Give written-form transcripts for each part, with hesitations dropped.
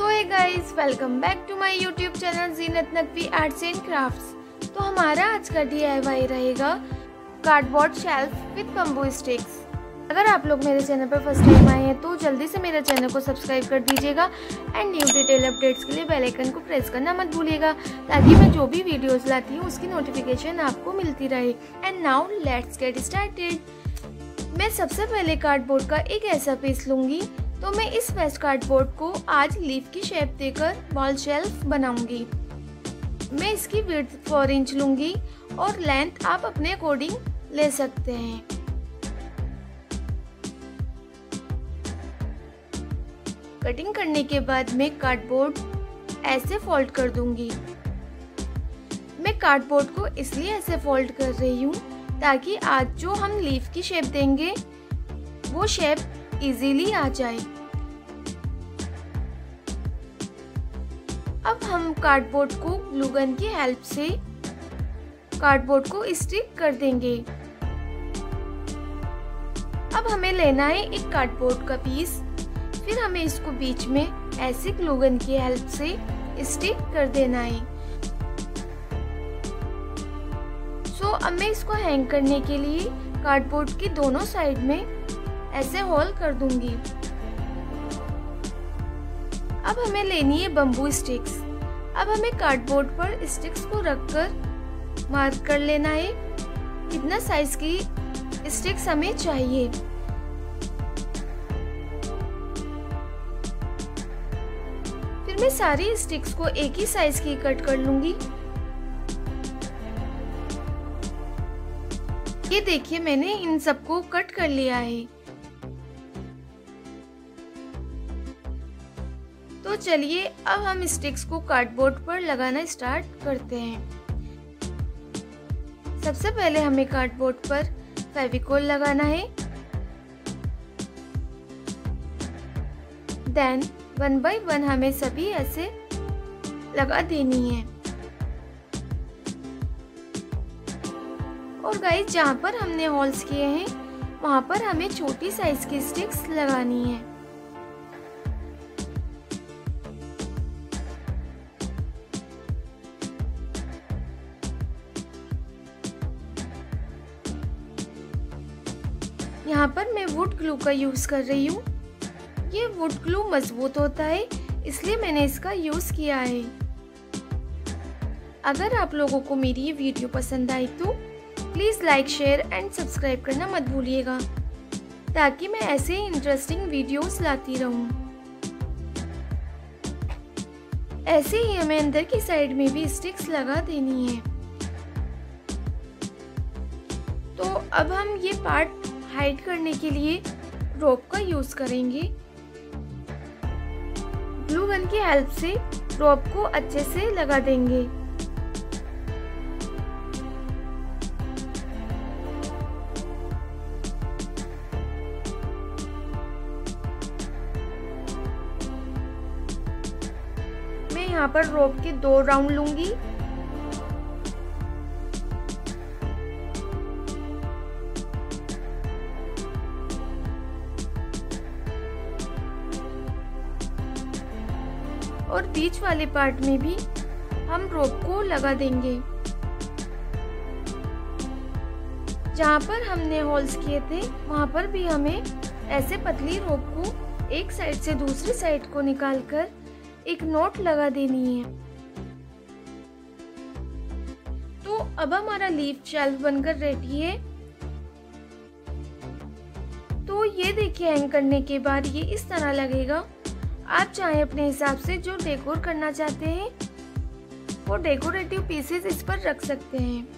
So hey guys, welcome back to my YouTube channel Zeenat Naqvi arts and crafts. तो हमारा आज का DIY रहेगा cardboard shelf with bamboo sticks. अगर आप लोग मेरे चैनल पर फर्स्ट टाइम आए हैं तो जल्दी से मेरे चैनल को सब्सक्राइब कर दीजिएगा एंड न्यू डिटेल अपडेट्स के लिए बेल आइकन को प्रेस करना मत भूलिएगा, ताकि मैं जो भी वीडियोस लाती हूँ उसकी नोटिफिकेशन आपको मिलती रहे। And now let's get started. मैं सबसे पहले कार्डबोर्ड का एक ऐसा पीस लूँगी, तो मैं इस वेस्ट कार्डबोर्ड को आज लीफ की शेप देकर वॉल शेल्फ बनाऊँगी। मैं इसकी विड्थ 4 इंच लूँगी और लेंथ आप अपने अकॉर्डिंग ले सकते हैं। कटिंग करने के बाद मैं कार्डबोर्ड ऐसे फोल्ड कर दूंगी। मैं कार्डबोर्ड को इसलिए ऐसे फोल्ड कर रही हूँ ताकि आज जो हम लीफ की शेप देंगे वो शेप इजीली आ जाए। अब हम कार्डबोर्ड को ग्लू गन की हेल्प से कार्डबोर्ड को स्टिक कर देंगे। अब हमें लेना है एक कार्डबोर्ड का पीस, फिर हमें इसको बीच में ऐसे ग्लू गन की हेल्प से स्टिक कर देना है। सो अब मैं इसको हैंग करने के लिए कार्डबोर्ड की दोनों साइड में ऐसे होल कर दूंगी। अब हमें लेनी है बम्बू स्टिक्स। अब हमें कार्डबोर्ड पर स्टिक्स को रखकर मार्क कर लेना है कितना साइज की स्टिक्स हमें चाहिए। मैं सारी स्टिक्स को एक ही साइज की कट कर लूंगी। ये देखिए, मैंने इन सबको कट कर लिया है। तो चलिए अब हम स्टिक्स को कार्डबोर्ड पर लगाना स्टार्ट करते हैं। सबसे पहले हमें कार्डबोर्ड पर फेविकोल लगाना है, देन 1 by 1 हमें सभी ऐसे लगा देनी है। और गाइस, जहाँ पर हमने होल्स किए हैं वहाँ पर हमें छोटी साइज की स्टिक्स लगानी है। यहाँ पर मैं वुड ग्लू का यूज कर रही हूँ। ये वुड ग्लू मजबूत होता है, इसलिए मैंने इसका यूज़ किया है। अगर आप लोगों को मेरी ये वीडियो पसंद आई तो please like, share and subscribe करना मत भूलिएगा, ताकि मैं ऐसे ही इंटरेस्टिंग वीडियोस लाती रहूं। ऐसे ही हमें अंदर की साइड में भी स्टिक्स लगा देनी है। तो अब हम ये पार्ट हाइड करने के लिए रोप का यूज करेंगे। ग्लू गन की हेल्प से रोप को अच्छे से लगा देंगे। मैं यहाँ पर रोप के 2 राउंड लूंगी। और बीच वाले पार्ट में भी हम रोप को लगा देंगे। जहाँ पर हमने होल्स किए थे वहाँ पर भी हमें ऐसे पतली रोप को एक साइड से दूसरी साइड को निकालकर एक नॉट लगा देनी है। तो अब हमारा लीफ शेल्फ बनकर रेडी है। तो ये देखिए, हैंग करने के बाद ये इस तरह लगेगा। आप चाहे अपने हिसाब से जो डेकोर करना चाहते हैं वो डेकोरेटिव पीसेस इस पर रख सकते हैं।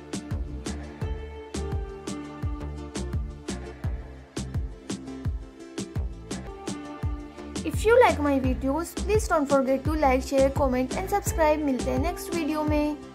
If you like my videos, please don't forget to like, share, comment and subscribe. मिलते हैं नेक्स्ट वीडियो में।